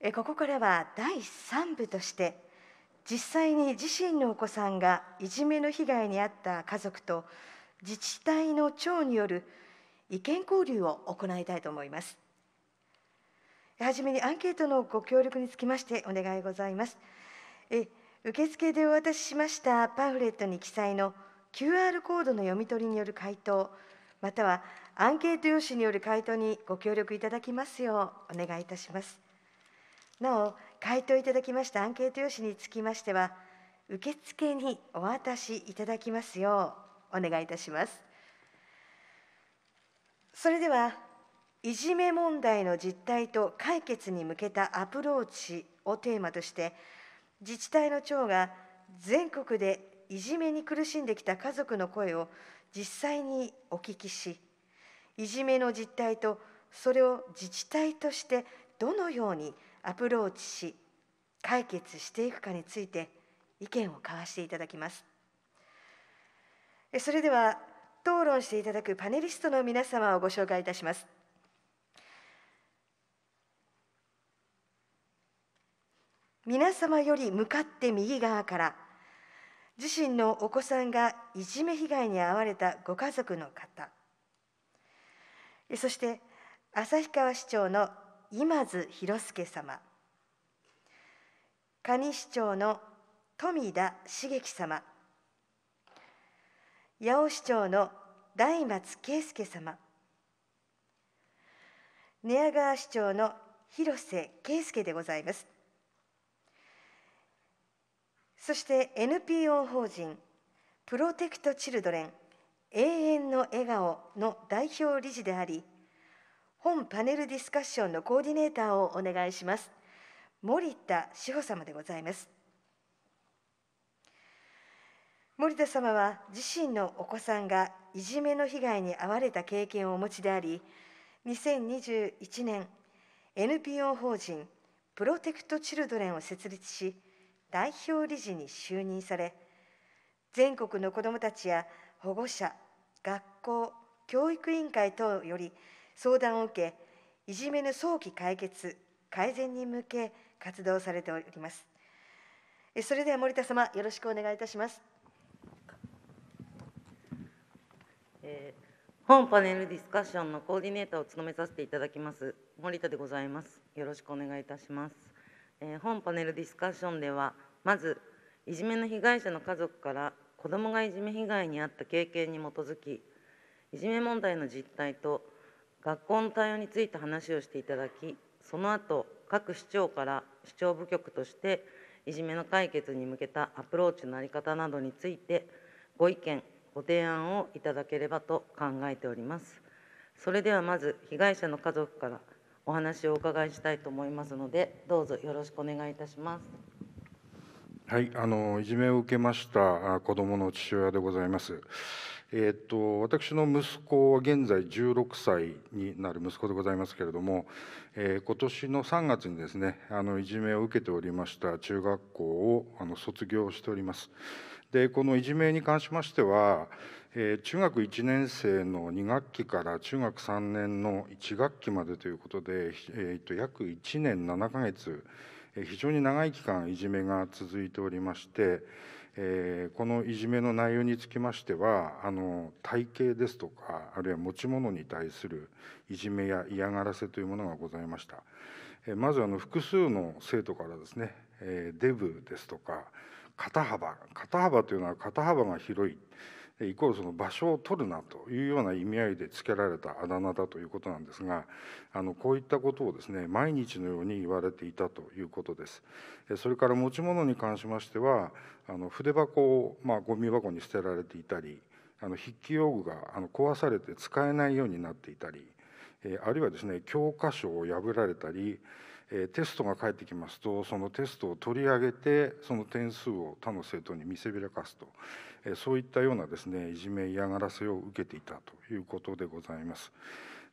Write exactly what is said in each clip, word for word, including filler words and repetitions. えここからはだいさん部として実際に自身のお子さんがいじめの被害に遭った家族と自治体の長による意見交流を行いたいと思います。はじめにアンケートのご協力につきましてお願いございます。え受付でお渡ししましたパンフレットに記載の キューアール コードの読み取りによる回答、またはアンケート用紙による回答にご協力いただきますようお願いいたします。なお、回答いただきましたアンケート用紙につきましては受付にお渡しいただきますようお願いいたします。それではいじめ問題の実態と解決に向けたアプローチをテーマとして自治体の長が全国でいじめに苦しんできた家族の声を実際にお聞きし、いじめの実態とそれを自治体としてどのようにアプローチし解決していくかについて意見を交わしていただきます。それでは討論していただくパネリストの皆様をご紹介いたします。皆様より向かって右側から自身のお子さんがいじめ被害に遭われたご家族の方、そして旭川市長の今津博介様、蟹市長の富田茂樹様、八尾市長の大松圭介様、寝屋川市長の広瀬圭介でございます。そして エヌピーオー 法人プロテクトチルドレン永遠の笑顔の代表理事であり、本パネルディスカッションのコーディネーターをお願いします森田志保様でございます。森田様は自身のお子さんがいじめの被害に遭われた経験をお持ちであり、にせんにじゅういちねん エヌピーオー 法人プロテクトチルドレンを設立し代表理事に就任され、全国の子どもたちや保護者、学校、教育委員会等より相談を受け、いじめの早期解決、改善に向け活動されております。それでは森田様、よろしくお願いいたします。本パネルディスカッションのコーディネーターを務めさせていただきます、森田でございます。よろしくお願いいたします。本パネルディスカッションでは、まず、いじめの被害者の家族から子どもがいじめ被害に遭った経験に基づき、いじめ問題の実態と学校の対応について話をしていただき、その後各市長から市長部局としていじめの解決に向けたアプローチの在り方などについてご意見ご提案をいただければと考えております。それではまず被害者の家族からお話をお伺いしたいと思いますので、どうぞよろしくお願いいたします。はい、あのいじめを受けました子どもの父親でございます。えー、と私の息子は現在じゅうろくさいになる息子でございますけれども、えー、今年のさんがつにですね、あのいじめを受けておりました中学校をあの卒業しております。でこのいじめに関しましては、えー、中学いちねんせいのにがっきから中学さんねんのいちがっきまでということで、えー、と約いちねんななかげつ、えー、非常に長い期間いじめが続いておりまして、えー、このいじめの内容につきましては、あの体型ですとか、あるいは持ち物に対するいじめや嫌がらせというものがございました。えー、まずあの複数の生徒からですね、えー、デブですとか肩幅、肩幅というのは肩幅が広い、イコールその場所を取るなというような意味合いでつけられたあだ名だということなんですが、あのこういったことをですね毎日のように言われていたということです。それから持ち物に関しましては、あの筆箱を、まあ、ゴミ箱に捨てられていたり、あの筆記用具があの壊されて使えないようになっていたり、あるいはですね教科書を破られたり、テストが返ってきますとそのテストを取り上げてその点数を他の生徒に見せびらかすと、そういったようなですねいじめ嫌がらせを受けていたということでございます。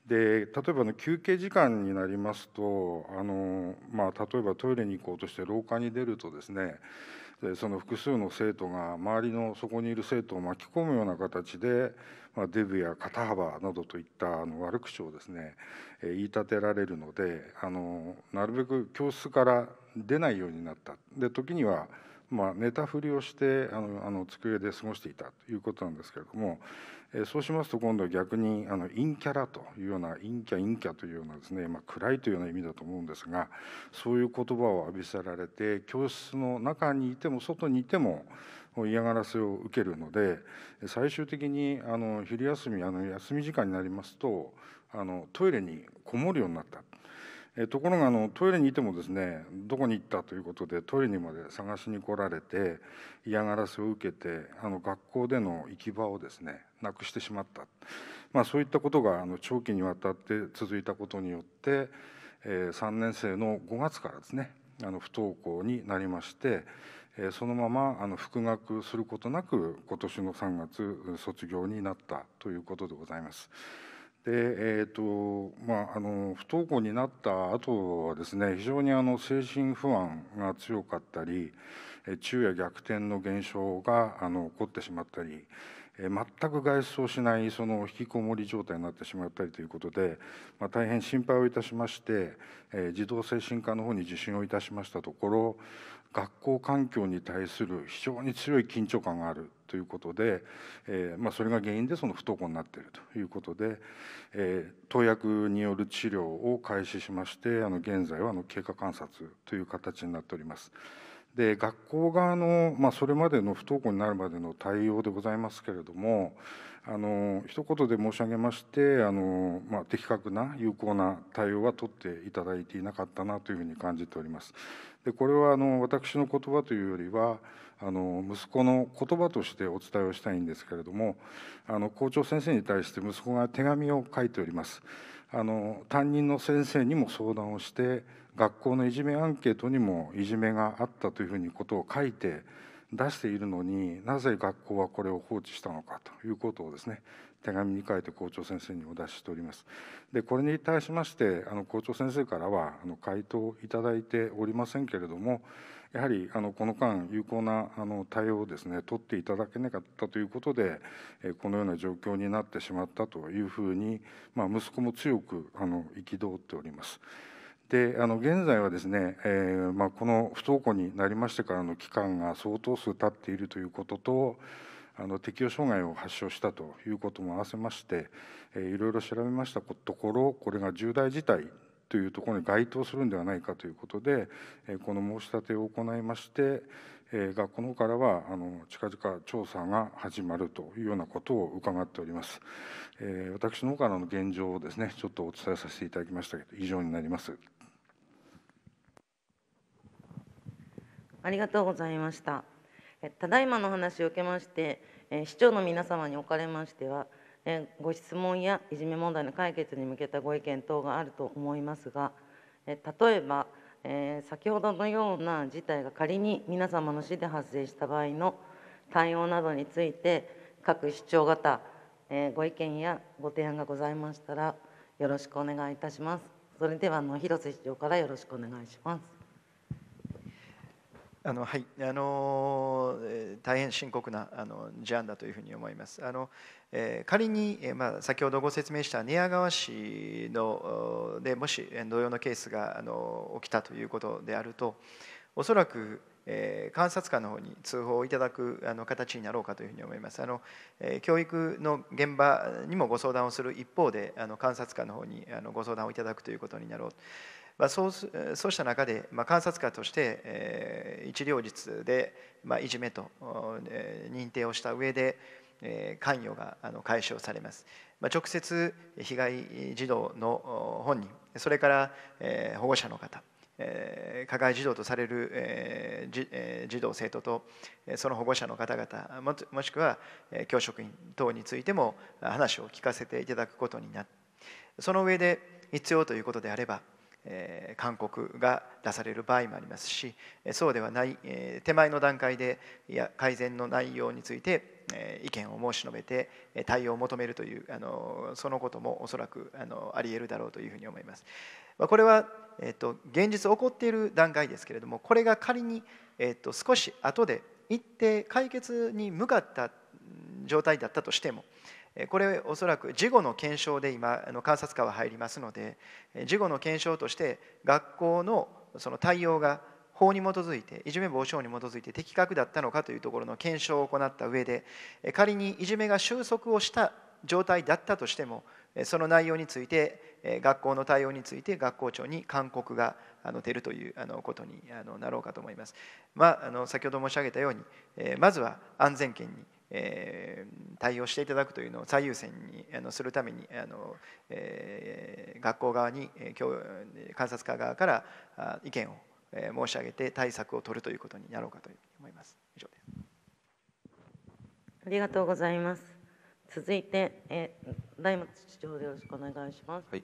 で例えばの休憩時間になりますと、あの、まあ、例えばトイレに行こうとして廊下に出るとですね、その複数の生徒が周りのそこにいる生徒を巻き込むような形で、まあ、デブや肩幅などといったあの悪口をですね、えー、言い立てられるので、あのなるべく教室から出ないようになった。で、時にはまあ、寝たふりをしてあのあの机で過ごしていたということなんですけれども、えー、そうしますと今度は逆にあの陰キャラというような陰キャ陰キャというようなですね、まあ、暗いというような意味だと思うんですが、そういう言葉を浴びせられて教室の中にいても外にいても嫌がらせを受けるので、最終的にあの昼休みあの休み時間になりますとあのトイレにこもるようになった。ところがあのトイレにいてもですね、どこに行ったということでトイレにまで探しに来られて嫌がらせを受けて、あの学校での行き場をですねなくしてしまった、まあ、そういったことがあの長期にわたって続いたことによって、えー、さんねん生のごがつからですねあの不登校になりまして、えー、そのままあの復学することなく今年のさんがつ卒業になったということでございます。でえーとまあ、あの不登校になった後はですね、非常にあの精神不安が強かったり、昼夜逆転の現象があの起こってしまったり、えー、全く外出をしないその引きこもり状態になってしまったりということで、まあ、大変心配をいたしまして、えー、児童精神科の方に受診をいたしましたところ、学校環境に対する非常に強い緊張感があるということで、えーまあ、それが原因でその不登校になっているということで、えー、投薬による治療を開始しまして、あの現在はあの経過観察という形になっております。で、学校側の、まあ、それまでの不登校になるまでの対応でございますけれども、あの一言で申し上げましてあの、まあ、的確な有効な対応は取っていただいていなかったなというふうに感じております。で、これはあの私の言葉というよりはあの息子の言葉としてお伝えをしたいんですけれども、あの校長先生に対して息子が手紙を書いております。あの担任の先生にも相談をして、学校のいじめアンケートにもいじめがあったというふうにことを書いて出しているのに、なぜ学校はこれを放置したのかということをですね手紙に書いて校長先生にお出ししております。で、これに対しましてあの校長先生からはあの回答をいただいておりませんけれども、やはりあのこの間有効なあの対応をですね取っていただけなかったということで、えこのような状況になってしまったというふうに、まあ、息子も強くあの憤っております。で、あの現在はですね、えーまあ、この不登校になりましてからの期間が相当数経っているということと、あの適応障害を発症したということも合わせまして、えー、いろいろ調べましたところ、これが重大事態というところに該当するんではないかということで、えー、この申し立てを行いまして、えー、学校の方からはあの近々調査が始まるというようなことを伺っております。えー、私の方からの現状をですね、ちょっとお伝えさせていただきましたけど、以上になります。ありがとうございました。ただいまの話を受けまして、市長の皆様におかれましては、ご質問やいじめ問題の解決に向けたご意見等があると思いますが、例えば先ほどのような事態が仮に皆様の市で発生した場合の対応などについて、各市長方、ご意見やご提案がございましたら、よろしくお願いいたします。それでは、広瀬市長からよろしくお願いします。あのはい、あの大変深刻なあの事案だというふうに思います。あのえー、仮に、えーまあ、先ほどご説明した寝屋川市のでもし同様のケースがあの起きたということであると、おそらく、えー、監察官の方に通報をいただくあの形になろうかというふうに思います。あのえー、教育の現場にもご相談をする一方で、あの監察官の方にあのご相談をいただくということになろう。まあ、そう、そうした中で、まあ、監察官として、えー、一両日で、まあ、いじめと、えー、認定をした上で、えー、関与があの解消されます。まあ、直接被害児童の本人、それから、えー、保護者の方、えー、加害児童とされる、えーじえー、児童生徒とその保護者の方々、も、もしくは教職員等についても話を聞かせていただくことになる。その上で必要ということであれば、勧告が出される場合もありますし、そうではない手前の段階で改善の内容について意見を申し述べて対応を求めるという、あのそのこともおそらくあのありえるだろうというふうに思います。これは、えっと、現実起こっている段階ですけれども、これが仮に、えっと、少し後で一定解決に向かった状態だったとしても、これおそらく事後の検証で今観察課は入りますので、事後の検証として学校のその対応が法に基づいて、いじめ防止法に基づいて的確だったのかというところの検証を行った上で、仮にいじめが収束をした状態だったとしても、その内容について、学校の対応について学校長に勧告が出るということになろうかと思います。まあ、先ほど申し上げたように、まずは安全圏に対応していただくというのを最優先にするために、学校側に監察課側から意見を申し上げて対策を取るということになろうかと思います。以上です。ありがとうございます。続いて、え大松市長でよろしくお願いします。はい。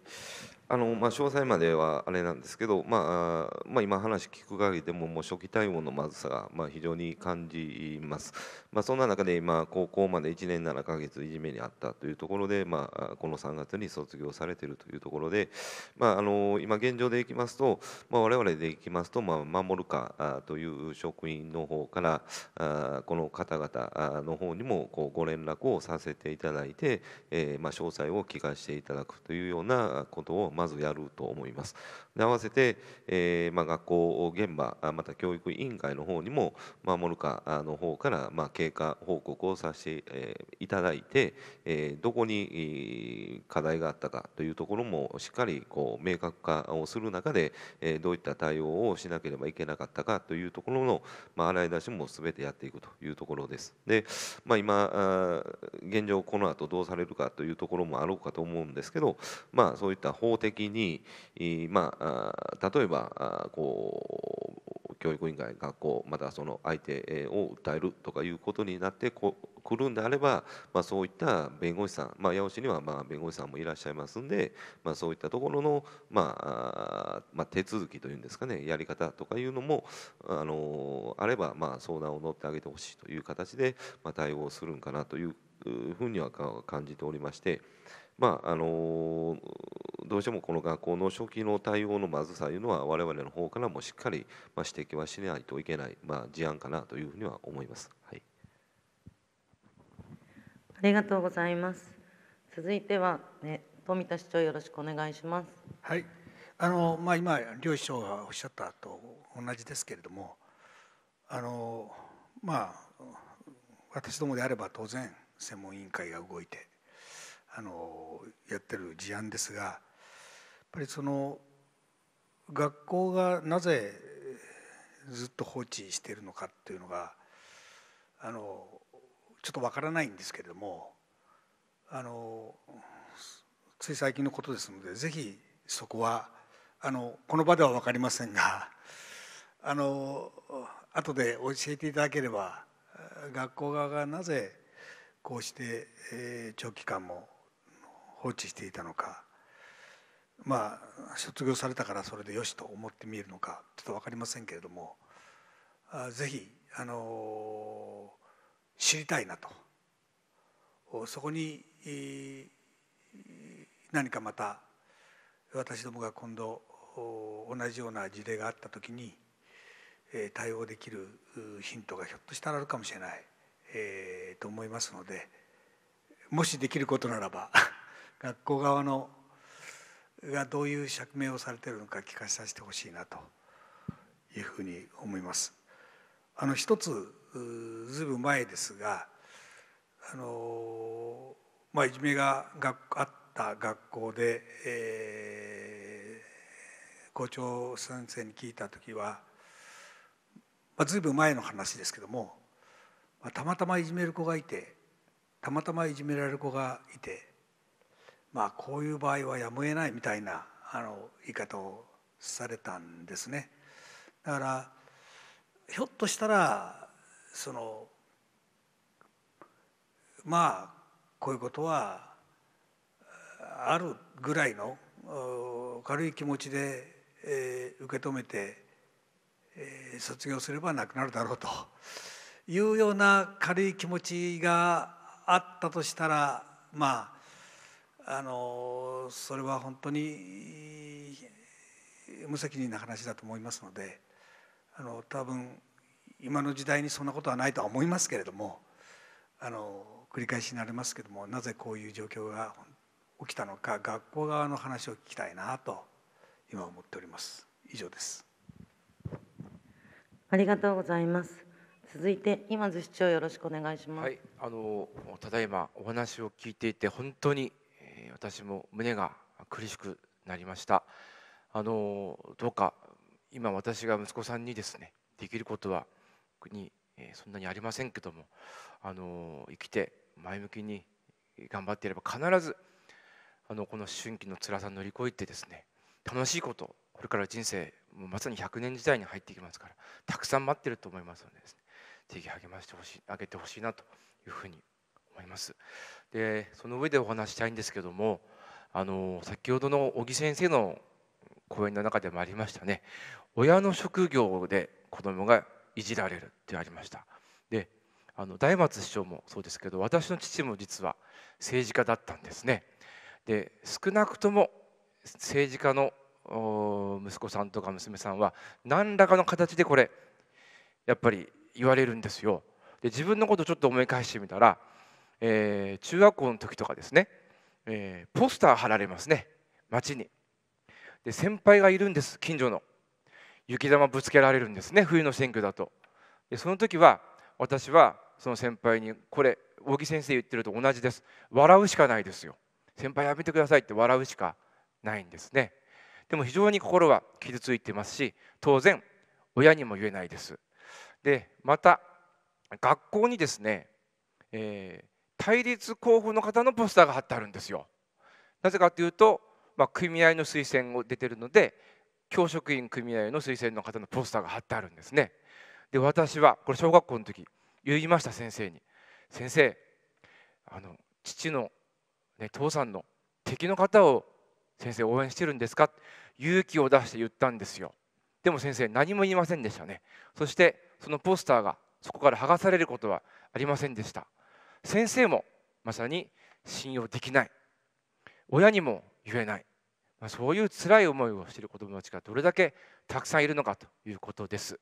あのまあ詳細まではあれなんですけど、まあまあ今話聞く限りでももう初期対応のまずさがまあ非常に感じます。まあそんな中で今高校までいちねんななかげついじめにあったというところで、まあこのさんがつに卒業されているというところで、まああの今現状でいきますと、まあ我々でいきますと、まあ守るかという職員の方からこの方々の方にもこうご連絡をさせていただいて、えー、まあ詳細を聞かせていただくというようなことをまずやると思います。で、合わせて、えー、まあ学校現場、また教育委員会の方にも守るかの方からまあ経過報告をさせていただいて、えー、どこに課題があったかというところもしっかりこう明確化をする中で、えー、どういった対応をしなければいけなかったかというところの、まあ、洗い出しもすべてやっていくというところです。で、まあ、今現状この後どうされるかというところもあろうかと思うんですけど、まあ、そういった法的に、まあ、例えばこう教育委員会、学校、またその相手を訴えるとかいうことになってこ来るんであれば、まあ、そういった弁護士さん、まあ、八尾市にはまあ弁護士さんもいらっしゃいますんで、まあ、そういったところの、まあまあ、手続きというんですかね、やり方とかいうのも あのあれば、まあ、相談を乗ってあげてほしいという形で、まあ、対応するんかなというふうには感じておりまして、まあ、あのどうしてもこの学校の初期の対応のまずさというのは我々の方からもしっかり指摘はしないといけない、まあ、事案かなというふうには思います。はい、ありがとうございます。続いては、ね、富田市長よろしくお願いします。はい、あのまあ、今両市長がおっしゃったと同じですけれども、あのまあ、私どもであれば当然専門委員会が動いてあのやってる事案ですが、やっぱりその学校がなぜずっと放置しているのかっていうのがあのちょっとわからないんですけれども、あのつい最近のことですので、ぜひそこはあのこの場では分かりませんが、あの後で教えていただければ、学校側がなぜこうして、えー、長期間も放置していたのか、まあ卒業されたからそれでよしと思ってみるのかちょっと分かりませんけれども、あぜひ、あのー、知りたいなと、そこに、えー、何かまた私どもが今度同じような事例があった時に、えー、対応できるヒントがひょっとしたらあるかもしれない。えー、と思いますので、もしできることならば学校側のがどういう釈明をされているのか聞かさせてほしいなというふうに思います。あの一つずいぶん前ですが、あの、まあ、いじめがあった学校で、えー、校長先生に聞いた時は、まあ、ずいぶん前の話ですけども、たまたまいじめる子がいて、たまたまいじめられる子がいて、まあこういう場合はやむを得ないみたいなあの言い方をされたんですね。だからひょっとしたらそのまあこういうことはあるぐらいの軽い気持ちで、えー、受け止めて、えー、卒業すればなくなるだろうと。いうような軽い気持ちがあったとしたら、まあ、あのそれは本当に無責任な話だと思いますので、あの多分今の時代にそんなことはないとは思いますけれども、あの繰り返しになりますけれども、なぜこういう状況が起きたのか、学校側の話を聞きたいなと今思っております。以上です。ありがとうございます。続いて今津市長、よろしくお願いします。はい、あのただいまお話を聞いていて、本当に、えー、私も胸が苦しくなりました。あのどうか今私が息子さんにですね、できることはに、えー、そんなにありませんけども、あの生きて前向きに頑張っていれば、必ずあのこの思春期の辛さを乗り越えてですね、楽しいこと、これから人生もうまさにひゃくねん時代に入っていきますから、たくさん待ってると思いますのでですね、ぜひ励ましてほしい、あげてほしいなというふうに思います。でその上でお話したいんですけども、あの先ほどの小木先生の講演の中でもありましたね、親の職業で子どもがいじられるってありました。であの大松市長もそうですけど、私の父も実は政治家だったんですね。で少なくとも政治家の息子さんとか娘さんは何らかの形でこれやっぱり言われるんですよ。で自分のことをちょっと思い返してみたら、えー、中学校の時とかですね、えー、ポスター貼られますね、街に。で先輩がいるんです、近所の。雪玉ぶつけられるんですね、冬の選挙だと。でその時は私はその先輩に、これ大木先生言ってると同じです、笑うしかないですよ。先輩やめてくださいって笑うしかないんですね。でも非常に心は傷ついてますし、当然親にも言えないです。でまた学校にですね、えー、対立候補の方のポスターが貼ってあるんですよ。なぜかというと、まあ、組合の推薦を出てるので、教職員組合の推薦の方のポスターが貼ってあるんですね。で私はこれ小学校の時言いました、先生に。先生、あの父の、ね、父さんの敵の方を先生応援してるんですか、勇気を出して言ったんですよ。でも先生何も言いませんでしたね。そしてそのポスターがそこから剥がされることはありませんでした。先生もまさに信用できない、親にも言えない、まあ、そういう辛い思いをしている子どもたちがどれだけたくさんいるのかということです。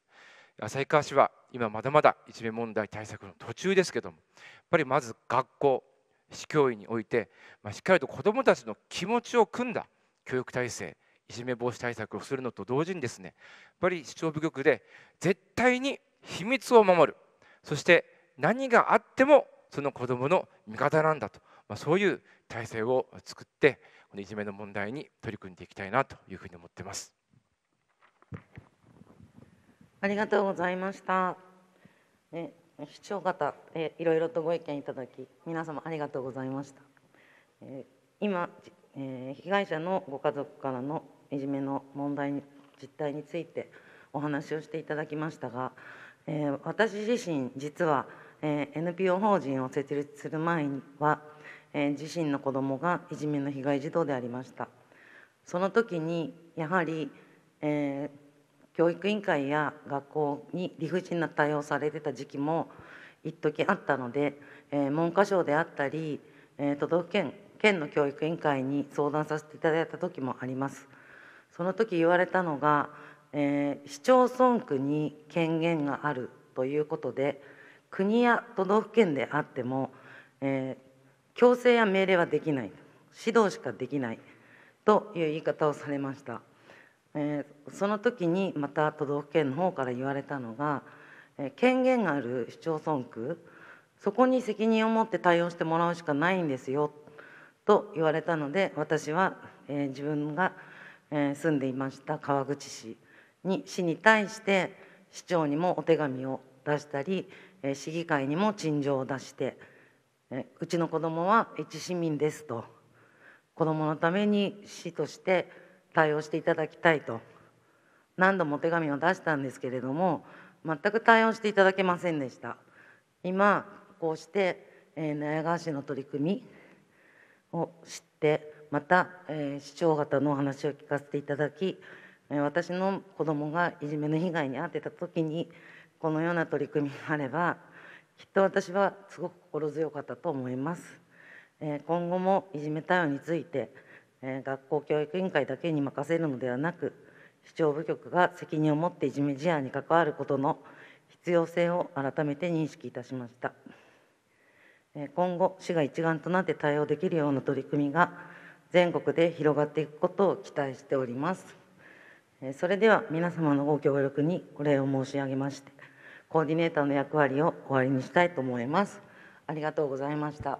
旭川市は今まだまだいじめ問題対策の途中ですけども、やっぱりまず学校、市教委において、まあ、しっかりと子どもたちの気持ちを組んだ教育体制、いじめ防止対策をするのと同時にですね、やっぱり市長部局で絶対に秘密を守る、そして何があってもその子どもの味方なんだと、まあ、そういう体制を作ってこのいじめの問題に取り組んでいきたいなというふうに思っています。ありがとうございました、ね、市長方、えいろいろとご意見いただき、皆様ありがとうございました。え今、え被害者のご家族からのいじめの問題、実態についてお話をしていただきましたが、えー、私自身実は、えー、エヌピーオー 法人を設立する前は、えー、自身の子どもがいじめの被害児童でありました。その時にやはり、えー、教育委員会や学校に理不尽な対応されてた時期も一時あったので、えー、文科省であったり、えー、都道府県県の教育委員会に相談させていただいた時もあります。その時言われたのが、えー、市町村区に権限があるということで、国や都道府県であっても、えー、強制や命令はできない、指導しかできないという言い方をされました。えー、その時にまた都道府県の方から言われたのが、えー、権限がある市町村区、そこに責任を持って対応してもらうしかないんですよと言われたので、私は、えー、自分が、えー、住んでいました川口市に市に対して市長にもお手紙を出したり、市議会にも陳情を出して、うちの子どもは一市民ですと、子どものために市として対応していただきたいと何度もお手紙を出したんですけれども、全く対応していただけませんでした。今こうして寝屋川市の取り組みを知って、また市長方のお話を聞かせていただき、私の子どもがいじめの被害に遭ってた時にこのような取り組みがあれば、きっと私はすごく心強かったと思います。今後もいじめ対応について学校教育委員会だけに任せるのではなく、市長部局が責任を持っていじめ事案に関わることの必要性を改めて認識いたしました。今後、市が一丸となって対応できるような取り組みが全国で広がっていくことを期待しております。それでは皆様のご協力にお礼を申し上げまして、コーディネーターの役割を終わりにしたいと思います。ありがとうございました。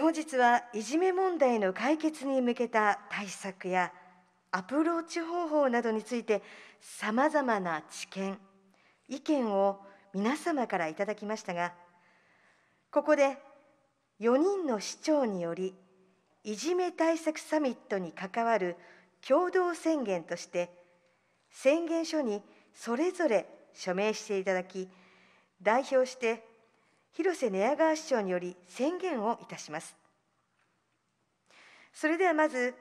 本日はいじめ問題の解決に向けた対策やアプローチ方法などについてさまざまな知見、意見を皆様からいただきましたが、ここでよにんの市長によりいじめ対策サミットに関わる共同宣言として宣言書にそれぞれ署名していただき、代表して広瀬寝屋川市長により宣言をいたします。それではまず、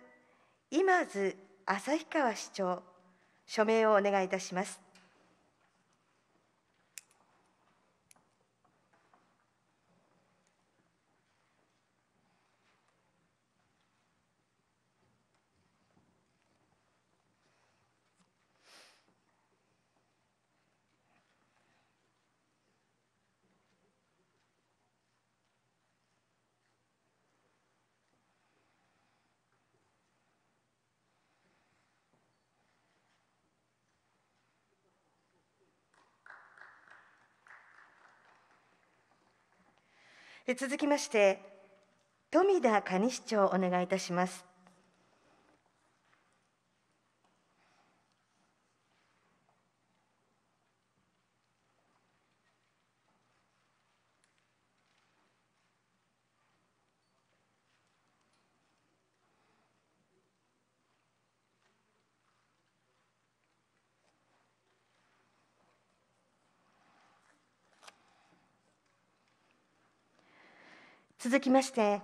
今津旭川市長、署名をお願いいたします。続きまして、富田蟹市長、お願いいたします。続きまして、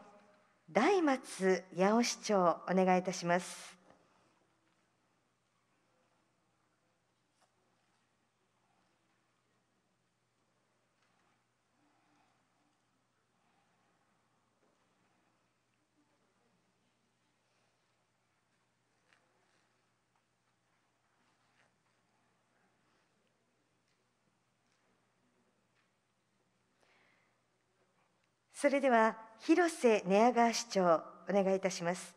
大松八尾市長、お願いいたします。それでは広瀬寝屋川市長、お願いいたします。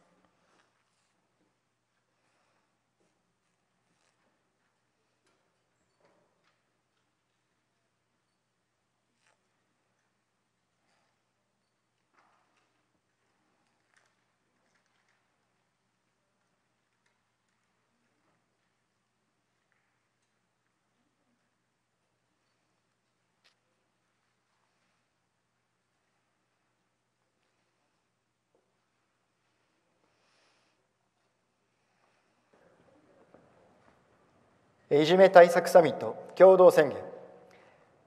いじめ対策サミット共同宣言。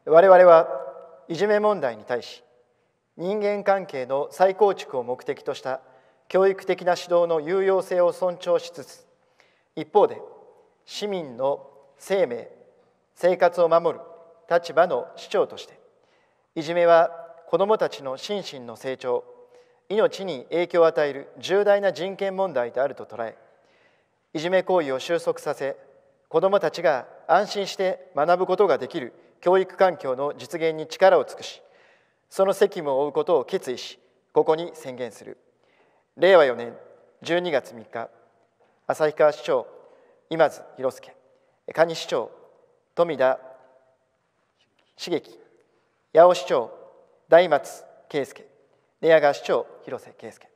我々はいじめ問題に対し人間関係の再構築を目的とした教育的な指導の有用性を尊重しつつ、一方で市民の生命生活を守る立場の市長として、いじめは子どもたちの心身の成長、命に影響を与える重大な人権問題であると捉え、いじめ行為を収束させ、子どもたちが安心して学ぶことができる教育環境の実現に力を尽くし、その責務を負うことを決意し、ここに宣言する。れいわよねんじゅうにがつみっか、旭川市長、今津寛介、蟹市長、富田茂樹、八尾市長、大松圭介、寝屋川市長、広瀬圭介。